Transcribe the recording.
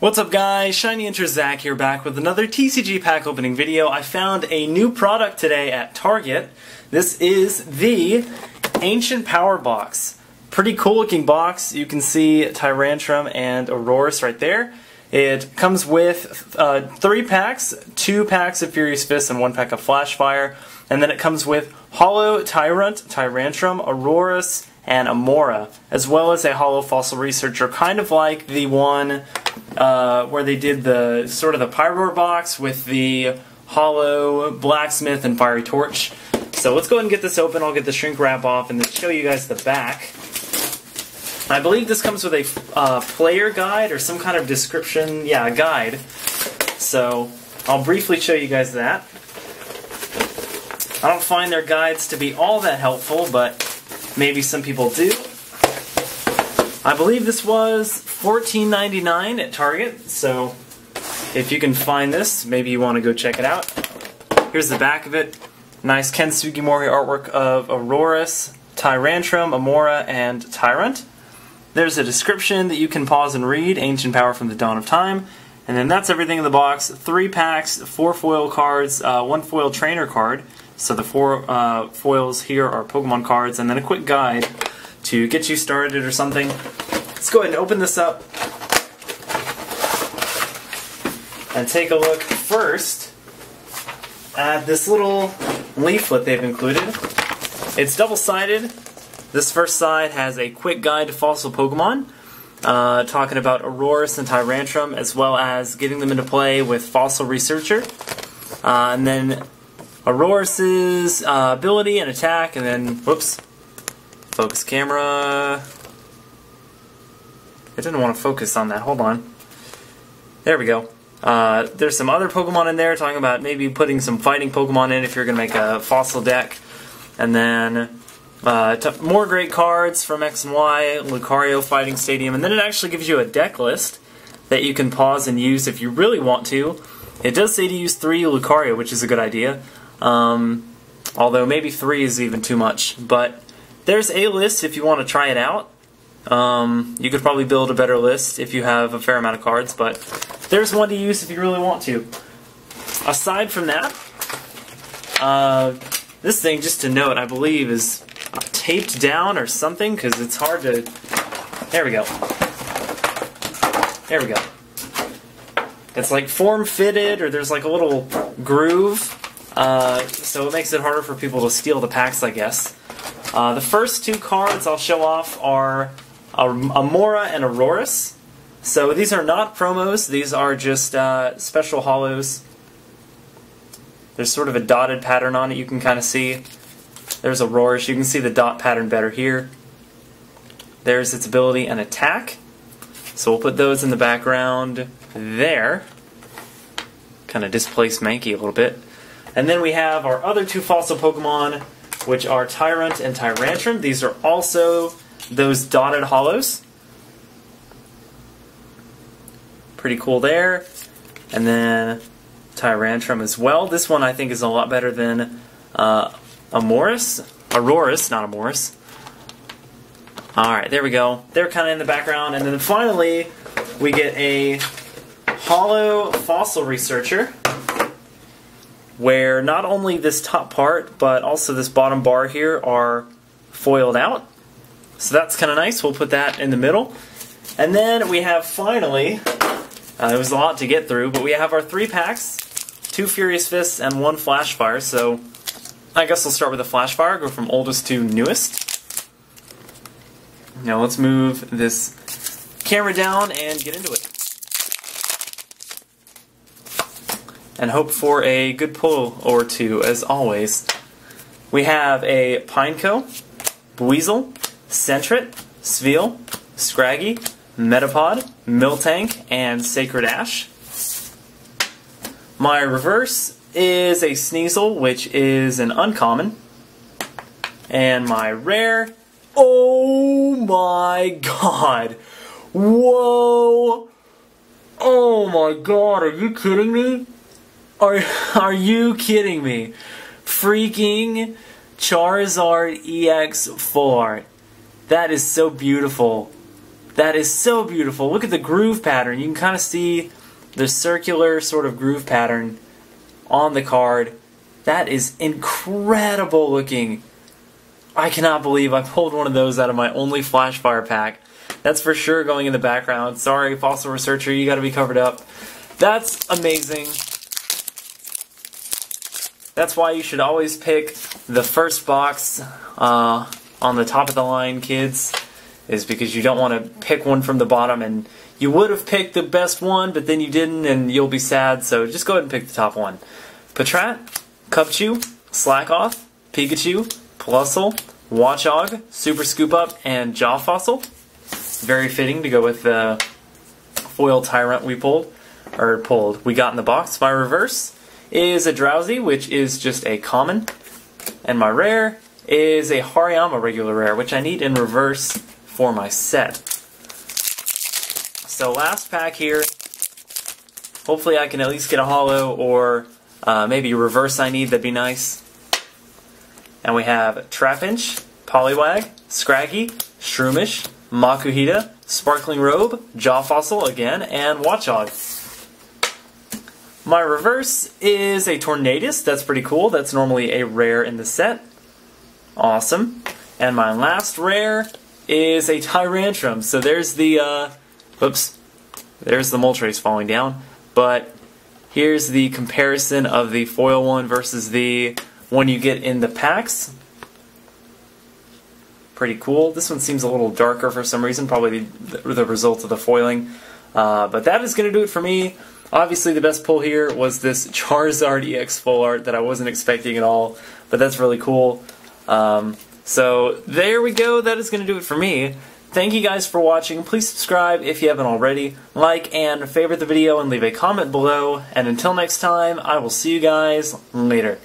What's up guys, Shinyhunterzach here back with another TCG pack opening video. I found a new product today at Target. This is the Ancient Power Box. Pretty cool looking box. You can see Tyrantrum and Aurorus right there. It comes with 3 packs, 2 packs of Furious Fists and 1 pack of Flash Fire. And then it comes with Hollow Tyrunt, Tyrantrum, Aurorus, and Amaura, as well as a Hollow Fossil Researcher, kind of like the one where they did the sort of the Pyrore box with the Hollow Blacksmith and Fiery Torch. So let's go ahead and get this open. I'll get the shrink wrap off and then show you guys the back. I believe this comes with a player guide or some kind of description, yeah, a guide. So I'll briefly show you guys that. I don't find their guides to be all that helpful, but maybe some people do. I believe this was $14.99 at Target, so if you can find this, maybe you want to go check it out. Here's the back of it. Nice Ken Sugimori artwork of Aurorus, Tyrantrum, Amaura, and Tyrunt. There's a description that you can pause and read, Ancient Power from the Dawn of Time. And then that's everything in the box. 3 packs, 4 foil cards, 1 foil trainer card. So the 4 foils here are Pokemon cards, and then a quick guide to get you started or something. Let's go ahead and open this up and take a look first at this little leaflet they've included. It's double-sided. This first side has a quick guide to fossil Pokemon, talking about Aurorus and Tyrantrum, as well as getting them into play with Fossil Researcher. And then Aurorus's ability and attack, and then, whoops, focus camera. I didn't want to focus on that. Hold on. There we go. There's some other Pokemon in there, talking about maybe putting some fighting Pokemon in if you're going to make a fossil deck. And then more great cards from X and Y, Lucario, Fighting Stadium. And then it actually gives you a deck list that you can pause and use if you really want to. It does say to use 3 Lucario, which is a good idea. Although maybe 3 is even too much. But there's a list if you want to try it out. You could probably build a better list if you have a fair amount of cards, but there's one to use if you really want to. Aside from that, this thing, just to note, I believe is taped down or something, because it's hard to... There we go. There we go. It's like form-fitted, or there's like a little groove, so it makes it harder for people to steal the packs, I guess. The first 2 cards I'll show off are Amaura and Aurorus. So these are not promos, these are just special hollows. There's sort of a dotted pattern on it, you can kind of see. There's Aurorus, you can see the dot pattern better here. There's its ability and attack. So we'll put those in the background there. Kind of displace Mankey a little bit. And then we have our other 2 fossil Pokemon, which are Tyrunt and Tyrantrum. These are also those dotted hollows. Pretty cool there. And then Tyrantrum as well. This one I think is a lot better than Aurorus, not Aurorus. Alright, there we go. They're kind of in the background. And then finally, we get a Hollow Fossil Researcher, where not only this top part, but also this bottom bar here are foiled out. So that's kind of nice. We'll put that in the middle. And then we have finally, it was a lot to get through, but we have our 3 packs, 2 Furious Fists and 1 Flash Fire. So I guess we'll start with the Flash Fire, go from oldest to newest. Now let's move this camera down and get into it. And hope for a good pull or two, as always. We have a Pineco, Buizel, Sentret, Sveal, Scraggy, Metapod, Miltank, and Sacred Ash. My reverse is a Sneasel, which is an uncommon. And my rare... Oh my god! Whoa! Oh my god, are you kidding me? Are you kidding me? Freaking Charizard EX full art. That is so beautiful. That is so beautiful. Look at the groove pattern. You can kind of see the circular sort of groove pattern on the card. That is incredible looking. I cannot believe I pulled one of those out of my only Flash Fire pack. That's for sure going in the background. Sorry, Fossil Researcher, you gotta be covered up. That's amazing. That's why you should always pick the first box on the top of the line, kids, is because you don't want to pick one from the bottom, and you would have picked the best one, but then you didn't, and you'll be sad, so just go ahead and pick the top one. Patrat, Cubchoo, Slakoth, Pikachu, Plusle, Watchog, Super Scoop Up, and Jaw Fossil. Very fitting to go with the foil Tyrunt we pulled, we got in the box. My reverse is a Drowsy, which is just a common, and my rare is a Hariyama regular rare, which I need in reverse for my set. So last pack here, hopefully I can at least get a hollow or maybe reverse I need, that'd be nice. And we have Trapinch, Poliwag, Scraggy, Shroomish, Makuhita, Sparkling Robe, Jaw Fossil again, and Watchog. My reverse is a Tornadus, that's pretty cool, that's normally a rare in the set. Awesome. And my last rare is a Tyrantrum, so there's the, oops, there's the Moltres falling down, but here's the comparison of the foil one versus the one you get in the packs. Pretty cool. This one seems a little darker for some reason, probably the result of the foiling. But that is going to do it for me. Obviously the best pull here was this Charizard EX full art that I wasn't expecting at all, but that's really cool. So there we go. That is going to do it for me. Thank you guys for watching. Please subscribe if you haven't already. Like and favorite the video and leave a comment below. And until next time, I will see you guys later.